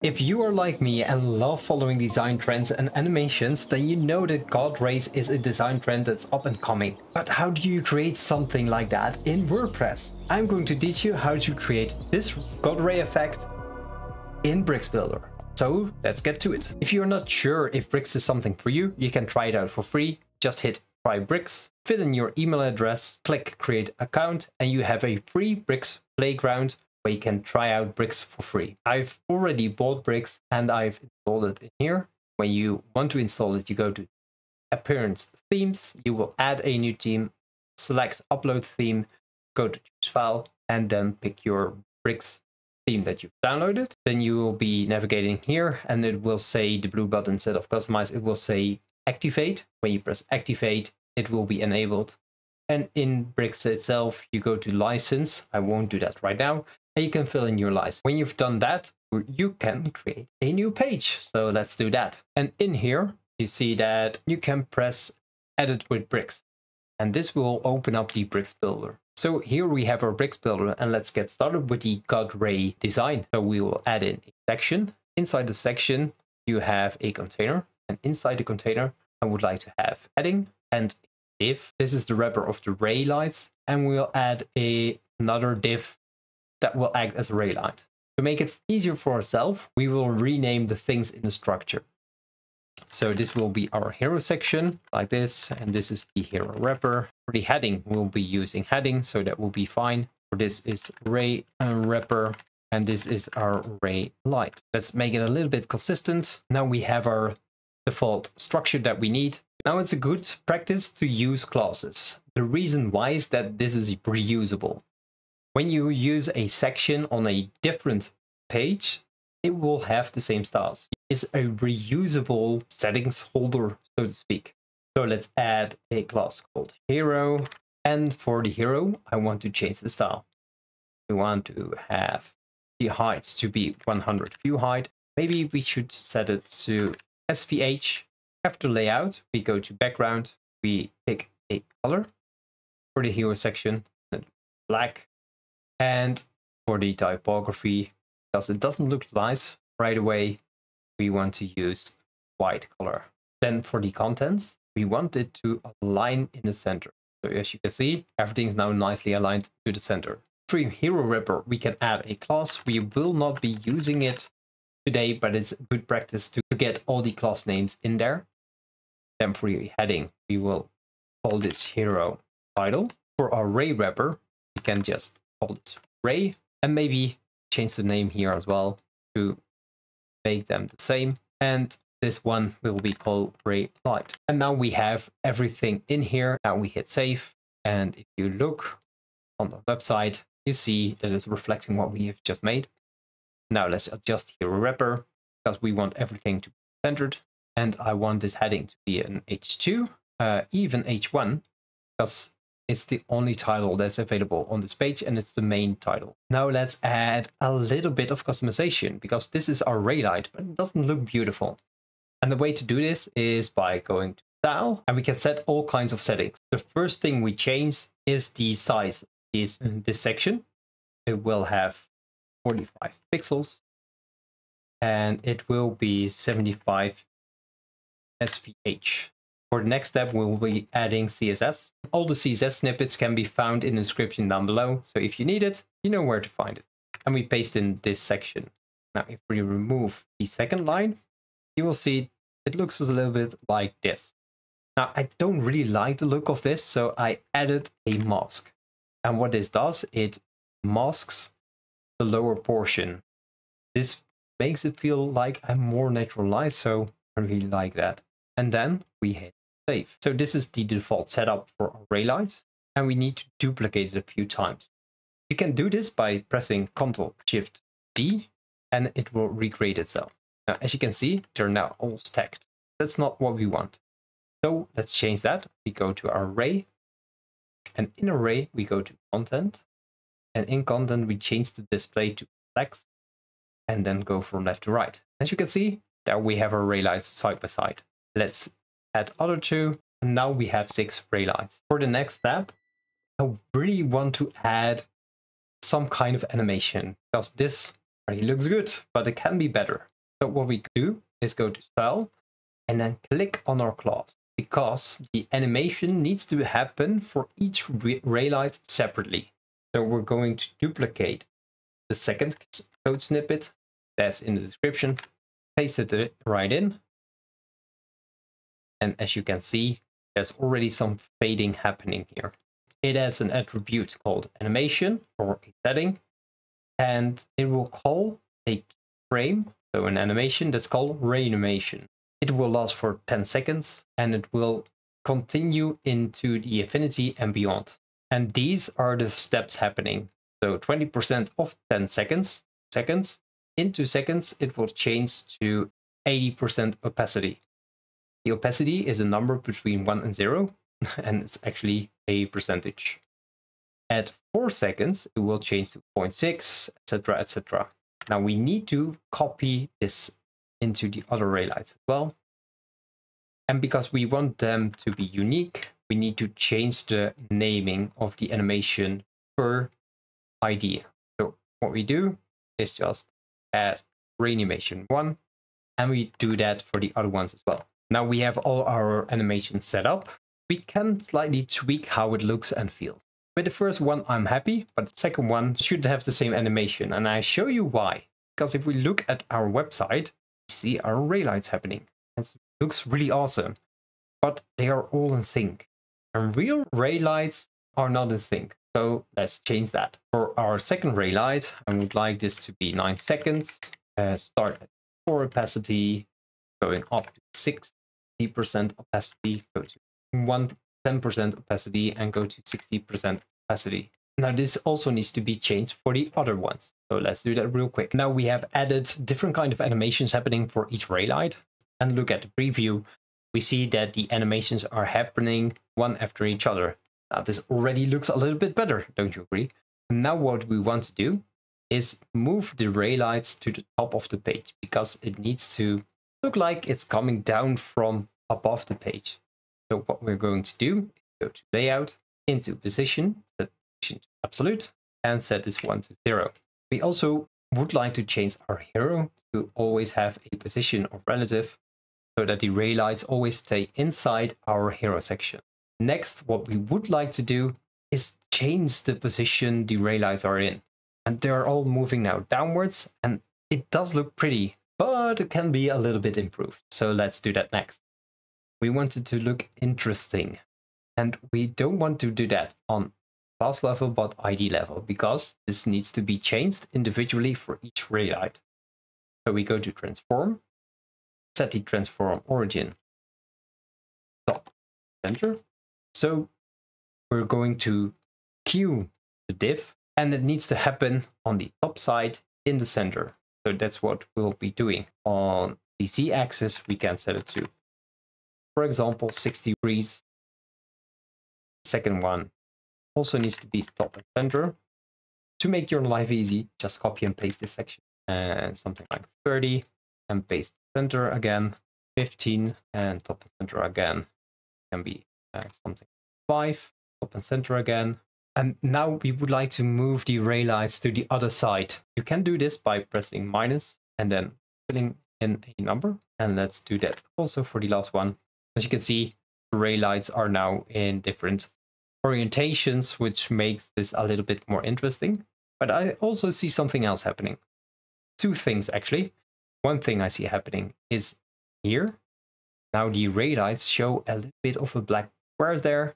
If you are like me and love following design trends and animations, then you know that God Rays is a design trend that's up and coming. But how do you create something like that in WordPress? I'm going to teach you how to create this God Ray effect in Bricks Builder. So let's get to it. If you're not sure if Bricks is something for you, you can try it out for free. Just hit try Bricks, fill in your email address, click create account, and you have a free Bricks playground where you can try out Bricks for free. I've already bought Bricks and I've installed it in here. When you want to install it, you go to Appearance Themes, you will add a new theme, select Upload Theme, go to Choose File, and then pick your Bricks theme that you've downloaded. Then you will be navigating here and it will say the blue button instead of Customize, it will say Activate. When you press Activate, it will be enabled. And in Bricks itself, you go to License. I won't do that right now. And you can fill in your license. When you've done that, you can create a new page. So let's do that. And in here, you see that you can press Edit with Bricks. And this will open up the Bricks Builder. So here we have our Bricks Builder. And let's get started with the God Ray design. So we will add in a section. Inside the section, you have a container. And inside the container, I would like to have heading and div. This is the wrapper of the ray lights, and we'll add another div that will act as a ray light. To make it easier for ourselves, we will rename the things in the structure. So this will be our hero section, like this, and this is the hero wrapper. For the heading, we'll be using heading, so that will be fine. For this is ray wrapper, and this is our ray light. Let's make it a little bit consistent. Now we have our default structure that we need. Now it's a good practice to use classes. The reason why is that this is reusable. When you use a section on a different page, it will have the same styles. It's a reusable settings holder, so to speak. So let's add a class called hero. And for the hero, I want to change the style. We want to have the height to be 100 view height. Maybe we should set it to SVH. After layout, we go to background, we pick a color for the hero section, black, and for the typography, because it doesn't look nice right away, we want to use white color. Then for the contents, we want it to align in the center. So as you can see, everything is now nicely aligned to the center. For hero wrapper, we can add a class. We will not be using it today, but it's good practice to get all the class names in there. Then for your heading, we will call this hero title. For our ray wrapper, we can just call this ray and maybe change the name here as well to make them the same. And this one will be called ray light. And now we have everything in here. Now we hit save. And if you look on the website, you see that it's reflecting what we have just made. Now let's adjust hero wrapper because we want everything to be centered. And I want this heading to be an H2, even H1, because it's the only title that's available on this page and it's the main title. Now let's add a little bit of customization because this is our ray light, but it doesn't look beautiful. And the way to do this is by going to style and we can set all kinds of settings. The first thing we change is the size. This section, it will have 45 pixels and it will be 75 SVH. For the next step, we'll be adding CSS. All the CSS snippets can be found in the description down below. So if you need it, you know where to find it. And we paste in this section. Now, if we remove the second line, you will see it looks a little bit like this. Now, I don't really like the look of this, so I added a mask. And what this does, it masks the lower portion. This makes it feel like a more natural light, so I really like that. And then we hit save. So this is the default setup for our ray lights, and we need to duplicate it a few times. You can do this by pressing Ctrl+Shift+D, and it will recreate itself. Now, as you can see, they're now all stacked. That's not what we want. So let's change that. We go to our ray, and in array, we go to content. And in content, we change the display to flex and then go from left to right. As you can see, there we have our ray lights side by side. Let's add other two. And now we have 6 ray lights. For the next step, I really want to add some kind of animation because this already looks good, but it can be better. So what we do is go to style and then click on our class, because the animation needs to happen for each raylight separately. So we're going to duplicate the second code snippet that's in the description, paste it right in. And as you can see, there's already some fading happening here. It has an attribute called animation, or a setting, and it will call a frame, so an animation that's called reanimation. It will last for 10 seconds and it will continue into the infinity and beyond. And these are the steps happening. So 20% of 10 seconds. In 2 seconds, it will change to 80% opacity. The opacity is a number between 1 and 0, and it's actually a percentage. At 4 seconds, it will change to 0.6, etc., etc. Now we need to copy this into the other raylights as well. And because we want them to be unique, we need to change the naming of the animation per ID. So what we do is just add reanimation 1, and we do that for the other ones as well. Now we have all our animations set up. We can slightly tweak how it looks and feels. With the first one, I'm happy, but the second one should have the same animation, and I show you why. Because if we look at our website, we see our raylights happening. It looks really awesome, but they are all in sync. And real raylights are not in sync, so let's change that. For our second raylight, I would like this to be 9 seconds. Start at 4 opacity, going up to 60% opacity, go to 10% opacity, and go to 60% opacity. Now this also needs to be changed for the other ones. So let's do that real quick. Now we have added different kind of animations happening for each raylight. And look at the preview. We see that the animations are happening one after each other. Now this already looks a little bit better, don't you agree? And now what we want to do is move the raylights to the top of the page, because it needs to look like it's coming down from above the page. So what we're going to do is go to layout, into position, set position to absolute, and set this 1 to 0. We also would like to change our hero to always have a position or relative, so that the raylights always stay inside our hero section. Next, what we would like to do is change the position the raylights are in. And they're all moving now downwards, and it does look pretty, but it can be a little bit improved. So let's do that next. We want it to look interesting, and we don't want to do that on class level, but ID level, because this needs to be changed individually for each raylight. So we go to transform, set the transform origin top center. So we're going to queue the div, and it needs to happen on the top side in the center. So that's what we'll be doing. On the z-axis, we can set it to, for example, 60 degrees. Second one also needs to be top and center. To make your life easy, just copy and paste this section, and something like 30, and paste center again, 15, and top and center again. It can be something 5, top and center again. And now we would like to move the raylights to the other side. You can do this by pressing minus and then filling in a number. And let's do that also for the last one. As you can see, the raylights are now in different orientations, which makes this a little bit more interesting. But I also see something else happening. 2 things, actually. One thing I see happening is here. Now the raylights show a little bit of a black square there.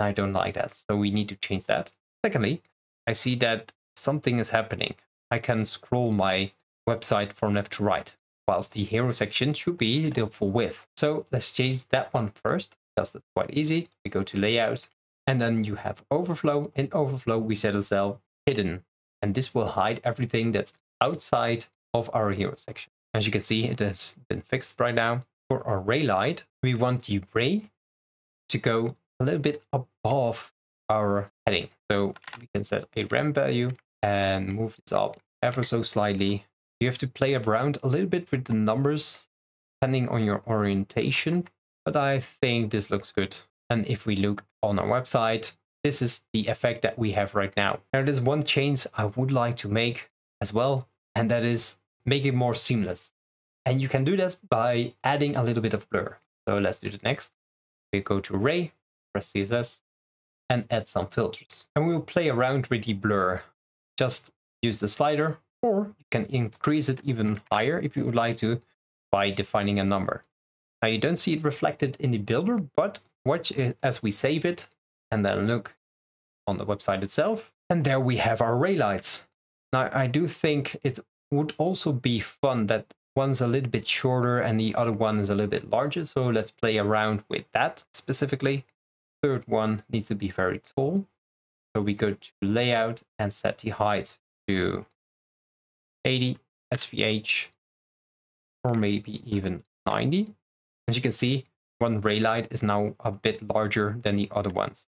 I don't like that, so we need to change that. Secondly, I see that something is happening. I can scroll my website from left to right, whilst the hero section should be the full width. So let's change that one first, because that's quite easy. We go to layout, and then you have overflow. In overflow, we set a cell hidden, and this will hide everything that's outside of our hero section. As you can see, it has been fixed right now. For our raylight, we want the ray to go a little bit above our heading. So we can set a rem value and move this up ever so slightly. You have to play around a little bit with the numbers depending on your orientation, but I think this looks good. And if we look on our website, this is the effect that we have right now. Now there's one change I would like to make as well, and that is make it more seamless. And you can do this by adding a little bit of blur. So let's do the next. We go to Ray, press CSS, and add some filters. And we will play around with the blur. Just use the slider, or you can increase it even higher if you would like to by defining a number. Now you don't see it reflected in the builder, but watch it as we save it and then look on the website itself. And there we have our ray lights. Now I do think it would also be fun that one's a little bit shorter and the other one is a little bit larger. So let's play around with that specifically. Third one needs to be very tall. So we go to layout and set the height to 80 SVH or maybe even 90. As you can see, one ray light is now a bit larger than the other ones.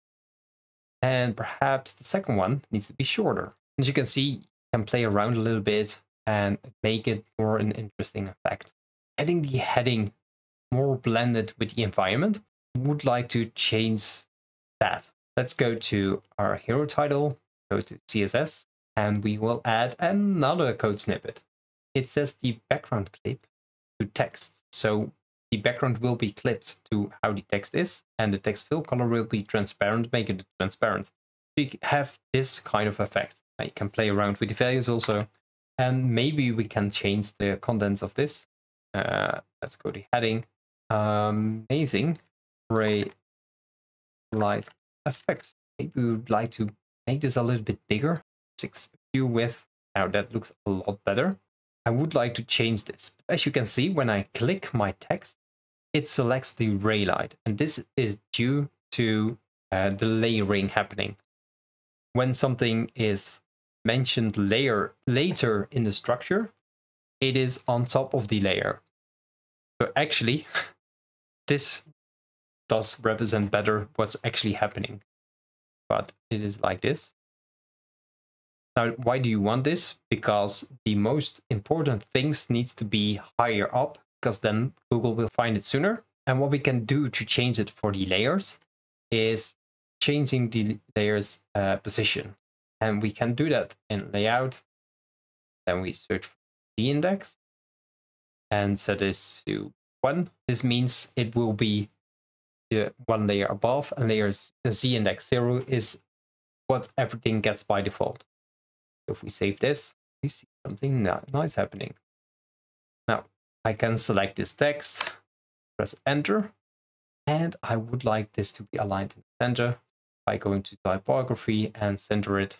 And perhaps the second one needs to be shorter. As you can see, you can play around a little bit and make it more an interesting effect. Adding the heading more blended with the environment, would like to change that. Let's go to our hero title, go to CSS, and we will add another code snippet. It says the background clip to text. So the background will be clipped to how the text is, and the text fill color will be transparent, making it transparent. You have this kind of effect. You can play around with the values also. And maybe we can change the contents of this. Let's go to heading. Amazing ray light effects. Maybe we would like to make this a little bit bigger. 6 view width. Now that looks a lot better. I would like to change this. As you can see, when I click my text, it selects the ray light. And this is due to the layering happening. When something is mentioned later in the structure, it is on top of the layer. So actually, this does represent better what's actually happening. But it is like this. Now, why do you want this? Because the most important things needs to be higher up, because then Google will find it sooner. And what we can do to change it for the layers is changing the layers position. And we can do that in layout. Then we search for the index and set this to 1. This means it will be the one layer above, and layers the Z index 0 is what everything gets by default. If we save this, we see something nice happening. Now I can select this text, press enter, and I would like this to be aligned in the center by going to typography and center it.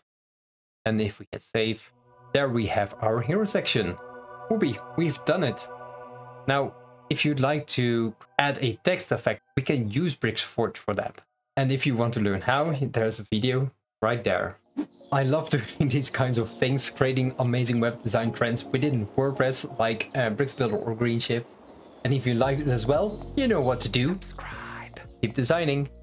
And if we hit save, there we have our hero section. Whoopee, we've done it. Now, if you'd like to add a text effect, we can use Bricks Forge for that. And if you want to learn how, there's a video right there. I love doing these kinds of things, creating amazing web design trends within WordPress, like Bricks Builder or GreenShift. And if you liked it as well, you know what to do. Subscribe. Keep designing.